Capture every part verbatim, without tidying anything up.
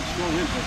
Let's go in there.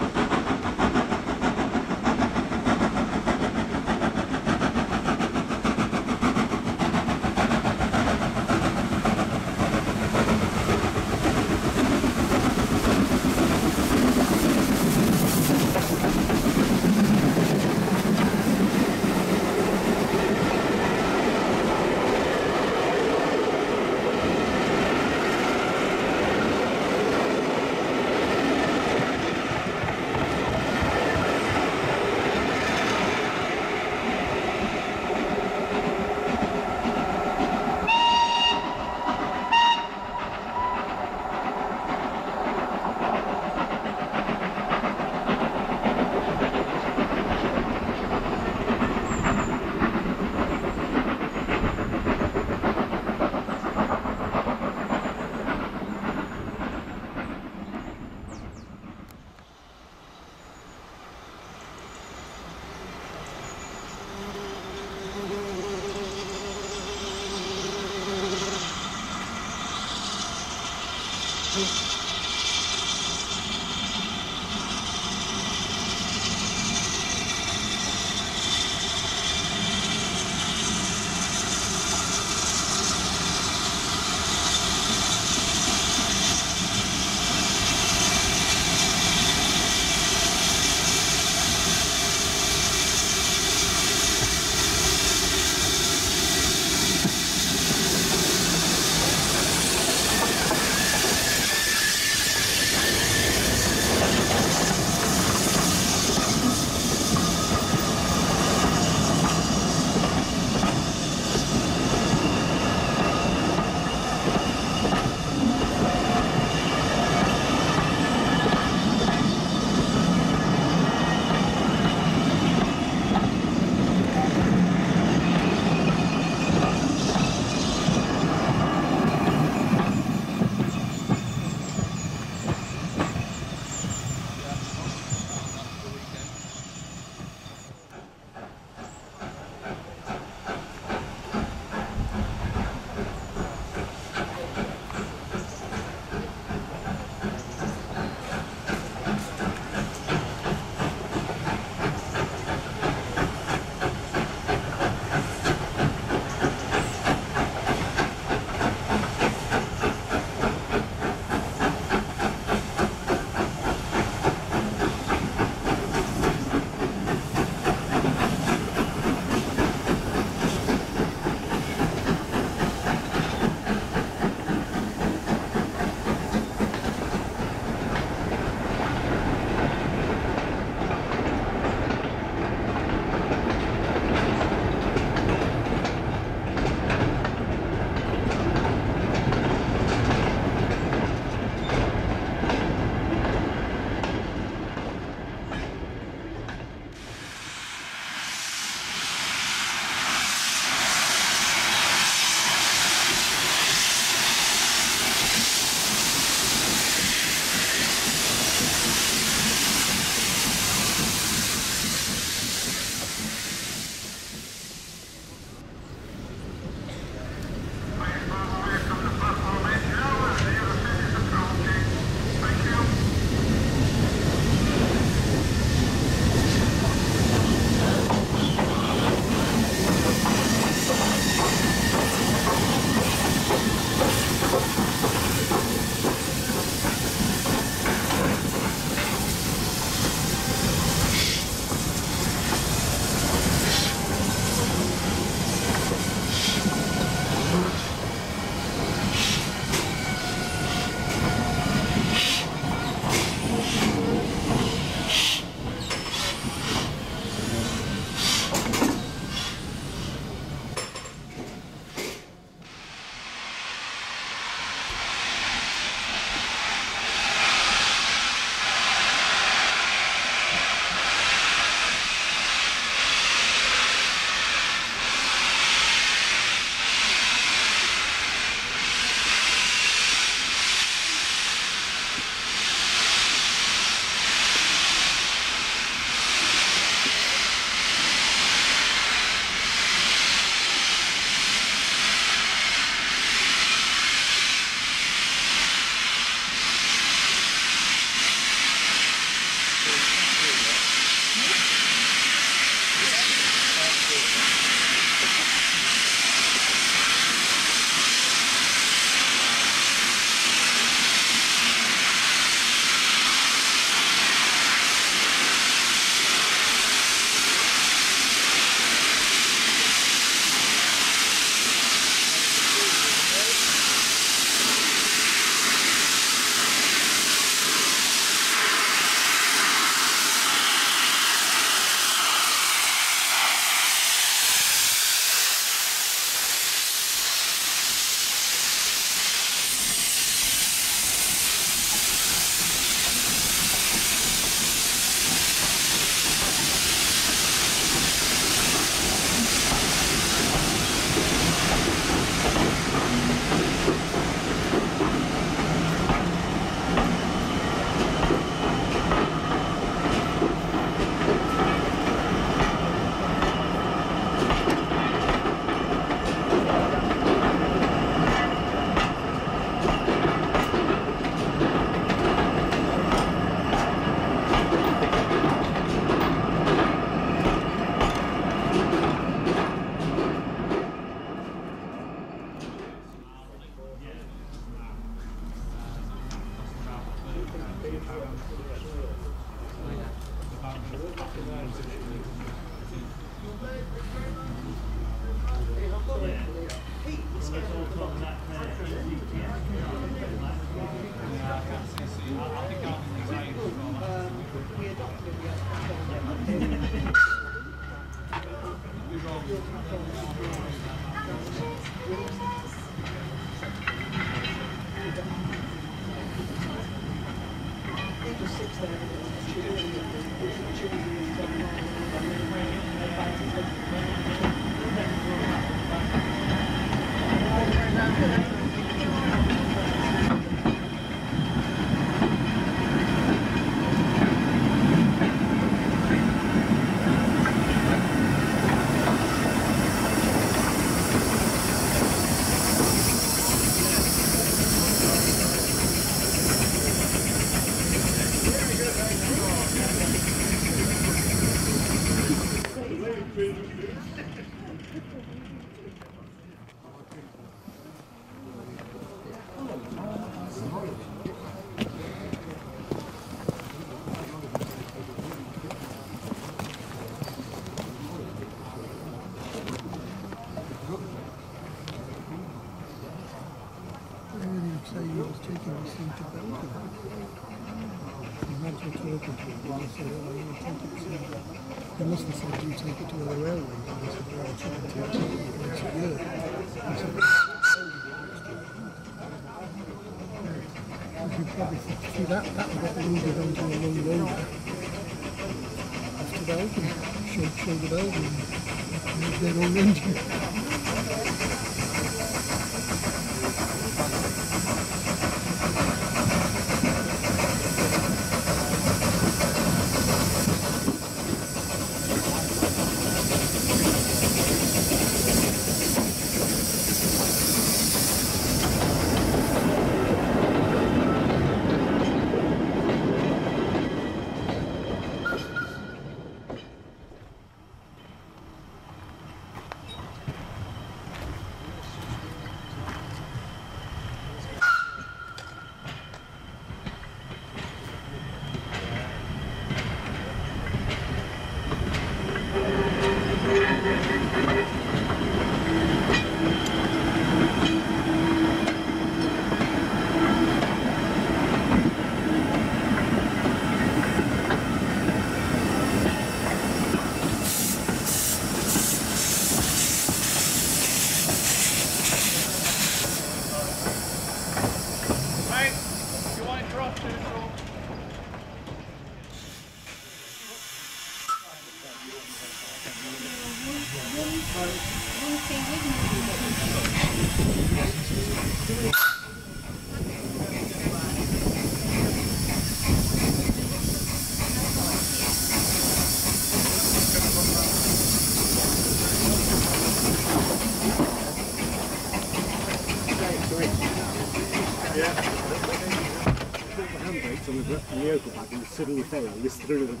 Suddenly fail, I missed through them.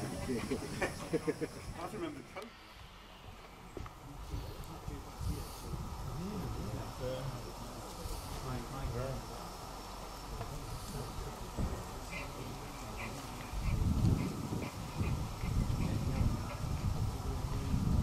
I remember Coke. Thank you.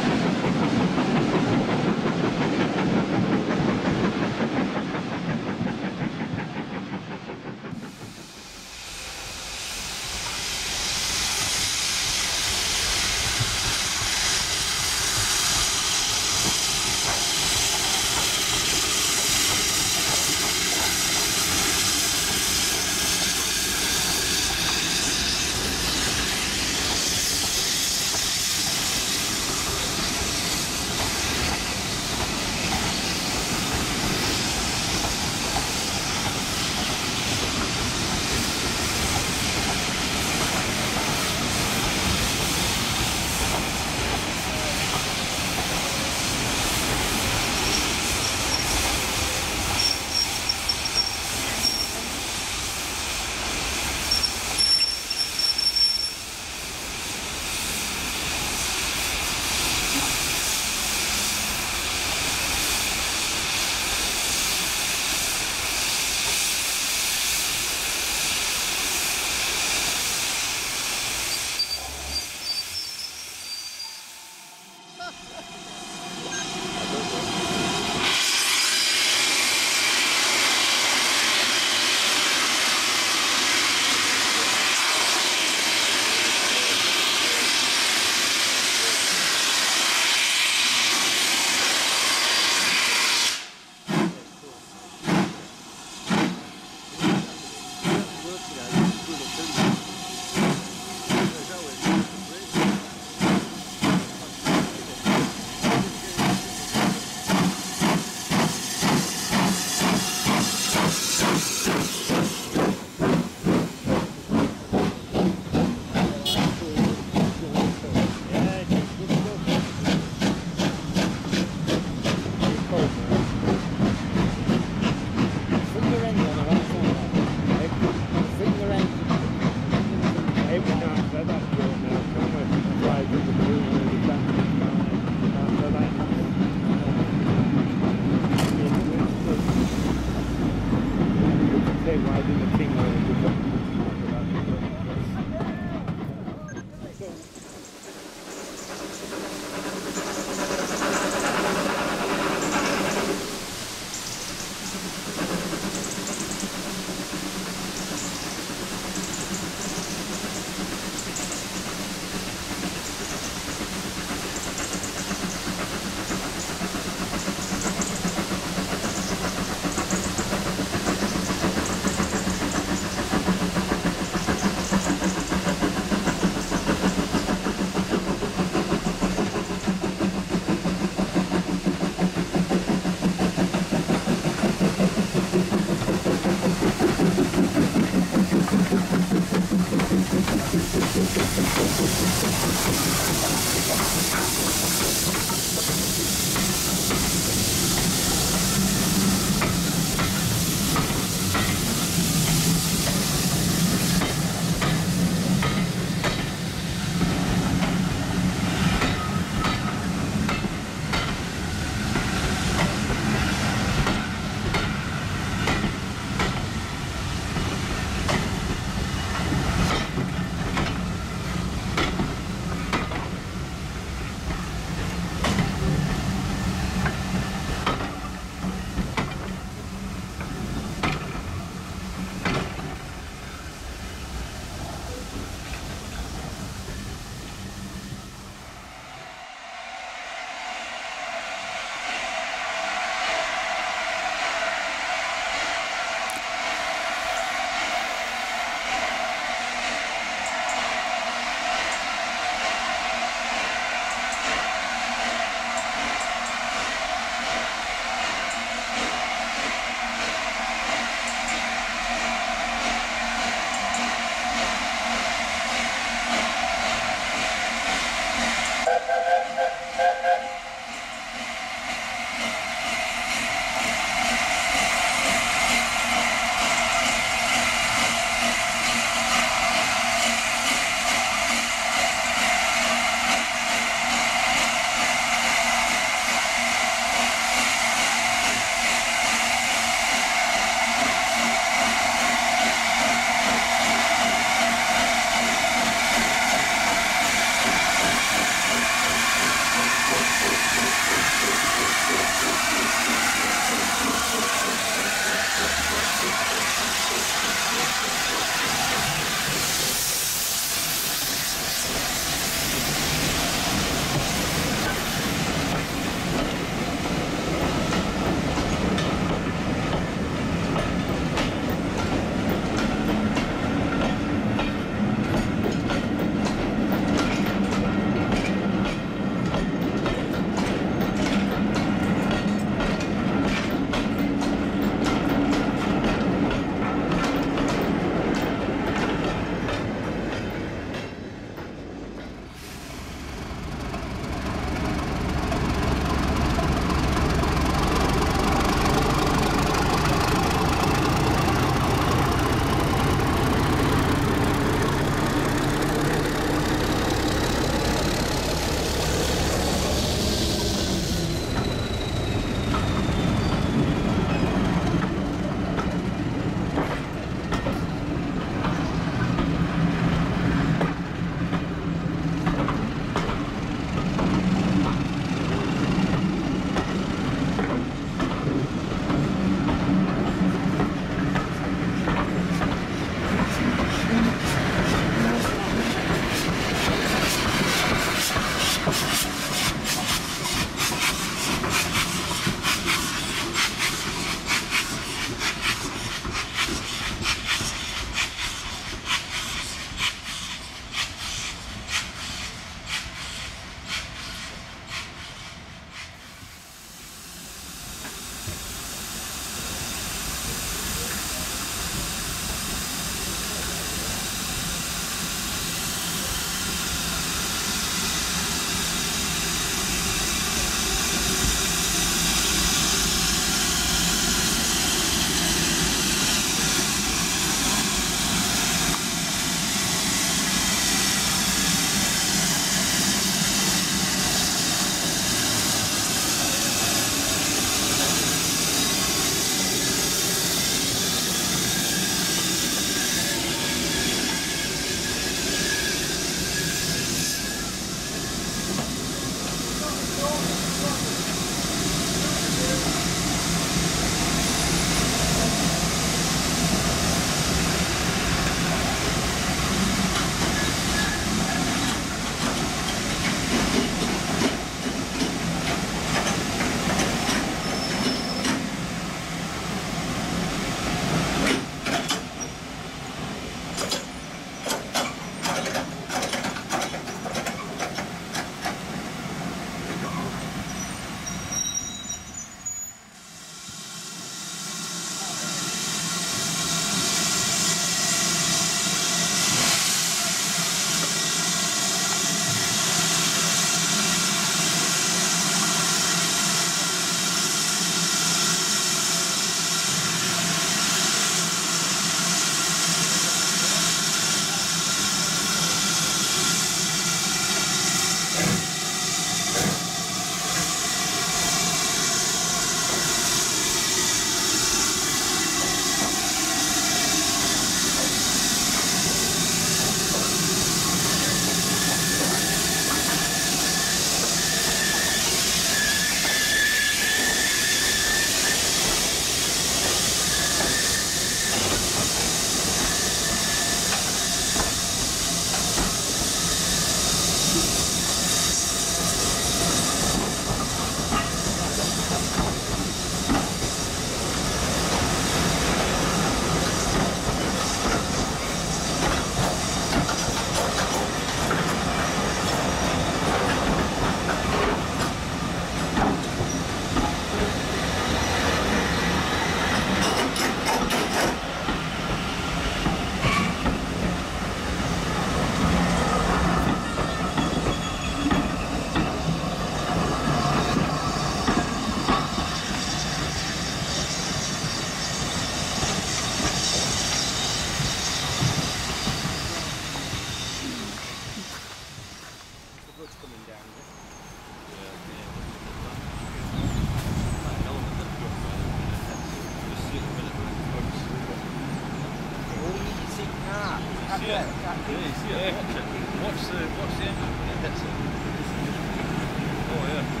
yeah, watch it. Watch the, watch the engine when it hits it. Oh yeah.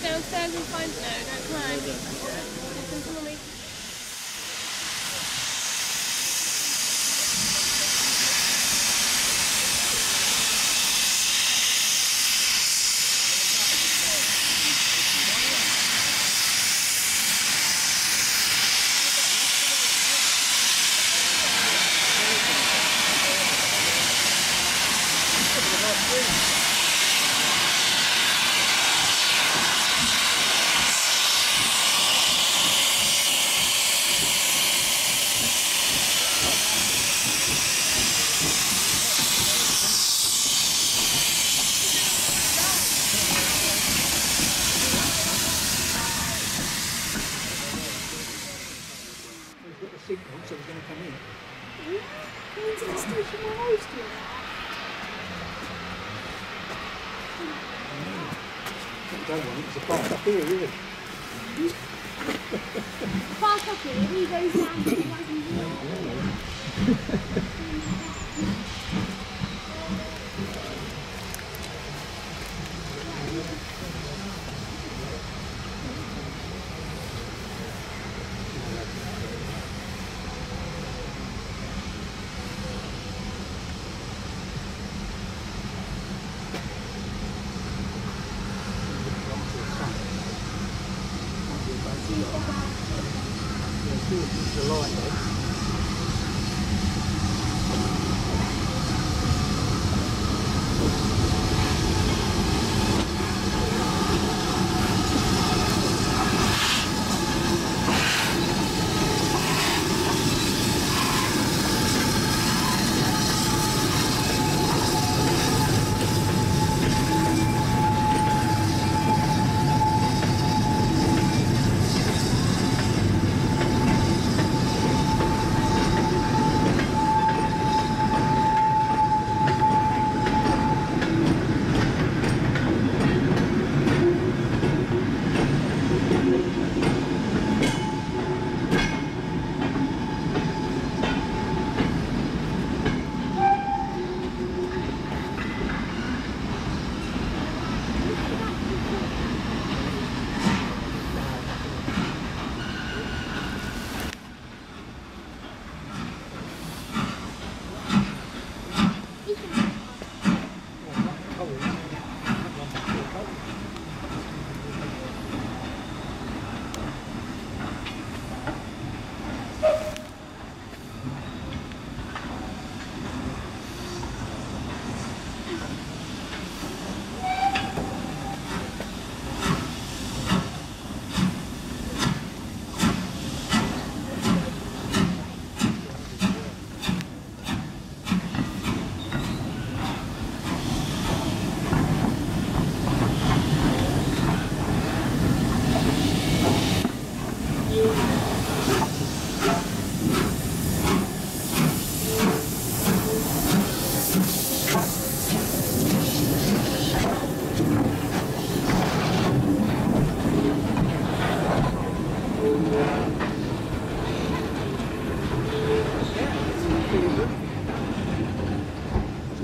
go downstairs and find it? No, don't climb. Listen to mummy. So he's going to come in. Yeah, he's going to stay for my house, too. I don't want it, it's a park up here, isn't it? Park up here, he goes down to the wagon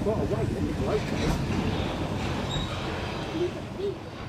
Quite a way, isn't it? Okay.